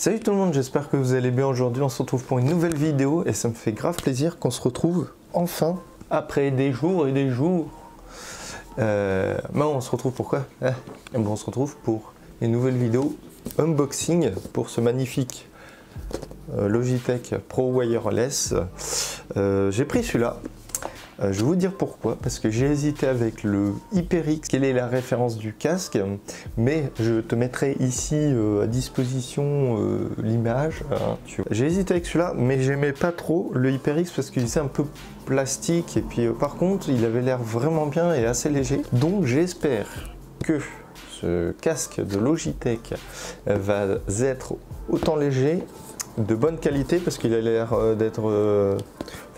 Salut tout le monde, j'espère que vous allez bien. Aujourd'hui on se retrouve pour une nouvelle vidéo et ça me fait grave plaisir qu'on se retrouve enfin après des jours et des jours. On se retrouve pourquoi? On se retrouve pour une nouvelle vidéo unboxing pour ce magnifique Logitech Pro Wireless. J'ai pris celui-là. Je vais vous dire pourquoi, parce que j'ai hésité avec le HyperX, quelle est la référence du casque, mais je te mettrai ici à disposition l'image. J'ai hésité avec celui-là, mais j'aimais pas trop le HyperX parce qu'il était un peu plastique, et puis par contre il avait l'air vraiment bien et assez léger. Donc j'espère que ce casque de Logitech va être autant léger, de bonne qualité, parce qu'il a l'air d'être...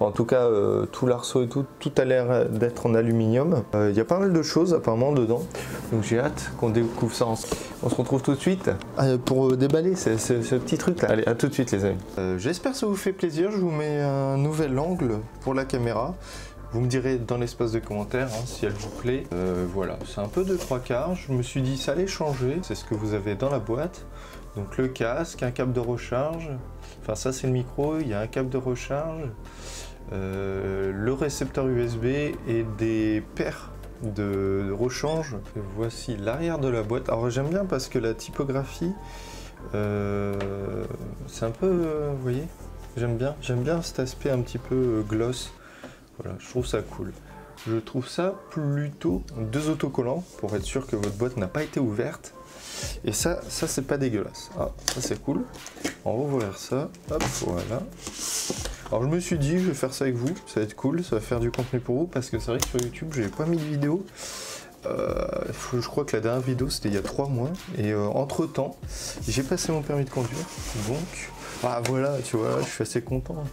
en tout cas, tout l'arceau et tout a l'air d'être en aluminium. Il y a pas mal de choses apparemment dedans. Donc j'ai hâte qu'on découvre ça ensemble. On se retrouve tout de suite pour déballer ce petit truc là. Allez, à tout de suite les amis. J'espère que ça vous fait plaisir. Je vous mets un nouvel angle pour la caméra. Vous me direz dans l'espace de commentaires si elle vous plaît. Voilà, c'est un peu de 3/4. Je me suis dit ça allait changer. C'est ce que vous avez dans la boîte. Donc le casque, un câble de recharge. Enfin ça c'est le micro, il y a un câble de recharge. Le récepteur USB et des paires de rechange. Voici l'arrière de la boîte. Alors j'aime bien parce que la typographie, c'est un peu, vous voyez, j'aime bien cet aspect un petit peu gloss. Voilà, je trouve ça cool. Je trouve ça plutôt deux autocollants pour être sûr que votre boîte n'a pas été ouverte. Et ça c'est pas dégueulasse. Ah, ça c'est cool. On va ouvrir ça. Hop, voilà. Alors je me suis dit, je vais faire ça avec vous, ça va être cool, ça va faire du contenu pour vous, parce que c'est vrai que sur YouTube, j'ai pas mis de vidéo. Je crois que la dernière vidéo, c'était il y a 3 mois. Et entre-temps, j'ai passé mon permis de conduire. Donc, voilà, tu vois, je suis assez content.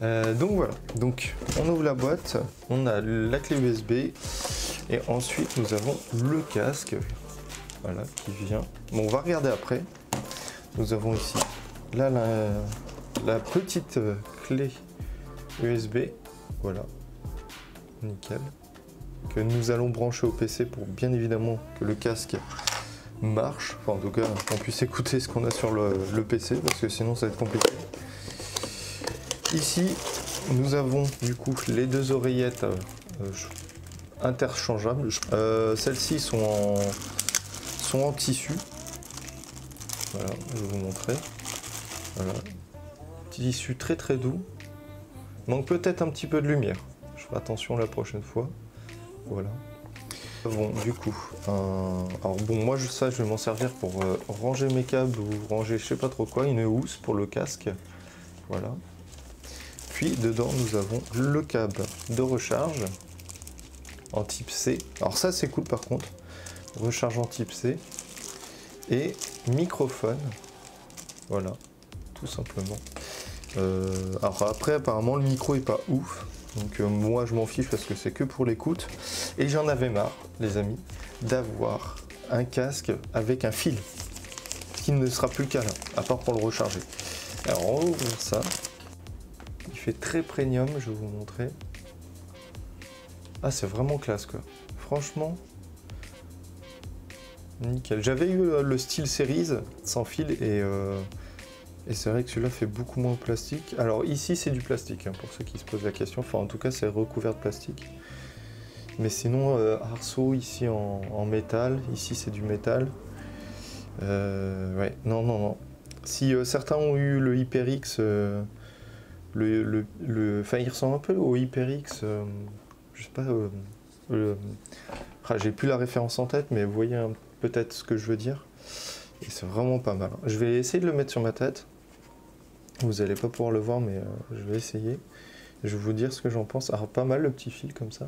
Donc voilà, donc on ouvre la boîte, on a la clé USB, et ensuite nous avons le casque, voilà, qui vient. Bon, on va regarder après. Nous avons ici, là, la petite clé USB, voilà, nickel, que nous allons brancher au PC pour bien évidemment que le casque marche, enfin en tout cas qu'on puisse écouter ce qu'on a sur le PC, parce que sinon ça va être compliqué. Ici nous avons du coup les deux oreillettes interchangeables, celles-ci sont en tissu, voilà, je vais vous montrer, voilà. Tissu très très doux, manque peut-être un petit peu de lumière, je ferai attention la prochaine fois. Voilà, bon du coup alors bon, moi ça je vais m'en servir pour ranger mes câbles ou ranger je sais pas trop quoi, une housse pour le casque, voilà. Puis dedans nous avons le câble de recharge en type C, alors ça c'est cool par contre, recharge en type C et microphone, voilà, tout simplement. Alors après apparemment le micro est pas ouf, donc moi je m'en fiche parce que c'est que pour l'écoute, et j'en avais marre les amis d'avoir un casque avec un fil, ce qui ne sera plus le cas là, à part pour le recharger. Alors on va ouvrir ça, il fait très premium, je vais vous montrer. Ah c'est vraiment classe quoi, franchement nickel. J'avais eu le style Series sans fil et c'est vrai que celui-là fait beaucoup moins de plastique. Alors ici c'est du plastique, hein, pour ceux qui se posent la question. Enfin en tout cas c'est recouvert de plastique. Mais sinon arceau ici en métal, ici c'est du métal. Ouais, non. Si certains ont eu le HyperX, il ressemble un peu au HyperX, je sais pas, j'ai plus la référence en tête, mais vous voyez peut-être ce que je veux dire. Et c'est vraiment pas mal. Je vais essayer de le mettre sur ma tête. Vous allez pas pouvoir le voir, mais je vais essayer. Je vais vous dire ce que j'en pense. Alors pas mal le petit fil comme ça.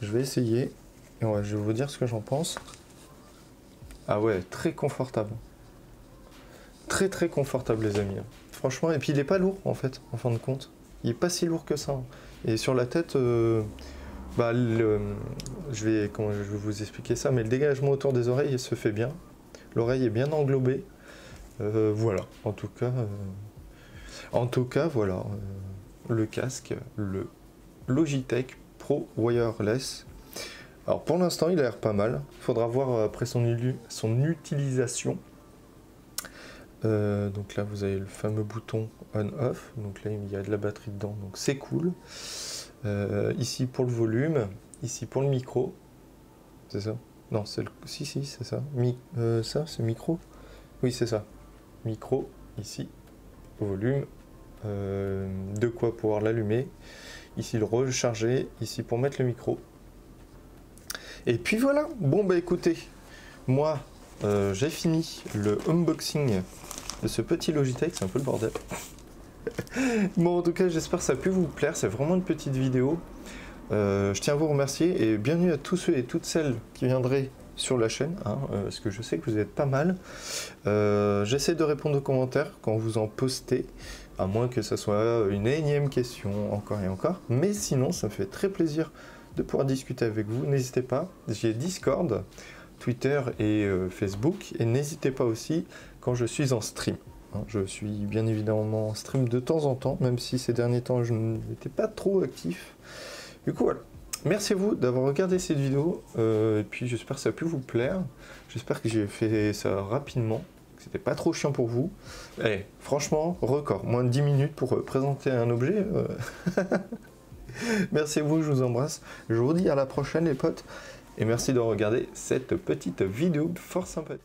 Je vais essayer. Et ouais, je vais vous dire ce que j'en pense. Ah ouais, très confortable. Très très confortable les amis. Franchement, et puis il est pas lourd en fait, en fin de compte. Il est pas si lourd que ça. Et sur la tête, je vais vous expliquer ça, mais le dégagement autour des oreilles il se fait bien. L'oreille est bien englobée, voilà, en tout cas voilà, le casque, le Logitech Pro Wireless. Alors pour l'instant il a l'air pas mal, faudra voir après son utilisation. Donc là vous avez le fameux bouton on/off, donc là il y a de la batterie dedans, donc c'est cool. Ici pour le volume, ici pour le micro, c'est ça? Non, c'est le... si c'est ça. Ça c'est micro? Oui c'est ça. Micro, ici, volume, de quoi pouvoir l'allumer, ici le recharger, ici pour mettre le micro. Et puis voilà, bon bah écoutez, moi j'ai fini le unboxing de ce petit Logitech, c'est un peu le bordel. Bon en tout cas j'espère que ça a pu vous plaire, c'est vraiment une petite vidéo. Je tiens à vous remercier et bienvenue à tous ceux et toutes celles qui viendraient sur la chaîne, hein, parce que je sais que vous êtes pas mal. J'essaie de répondre aux commentaires quand vous en postez, à moins que ça soit une énième question encore et encore. Mais sinon ça me fait très plaisir de pouvoir discuter avec vous, n'hésitez pas. J'ai Discord, Twitter et Facebook, et n'hésitez pas aussi quand je suis en stream. Je suis bien évidemment en stream de temps en temps, même si ces derniers temps je n'étais pas trop actif. Du coup voilà, merci à vous d'avoir regardé cette vidéo, et puis j'espère que ça a pu vous plaire, j'espère que j'ai fait ça rapidement, que c'était pas trop chiant pour vous. Allez, franchement, record, moins de 10 minutes pour présenter un objet. Merci à vous, je vous embrasse, je vous dis à la prochaine les potes, et merci de regarder cette petite vidéo fort sympathique.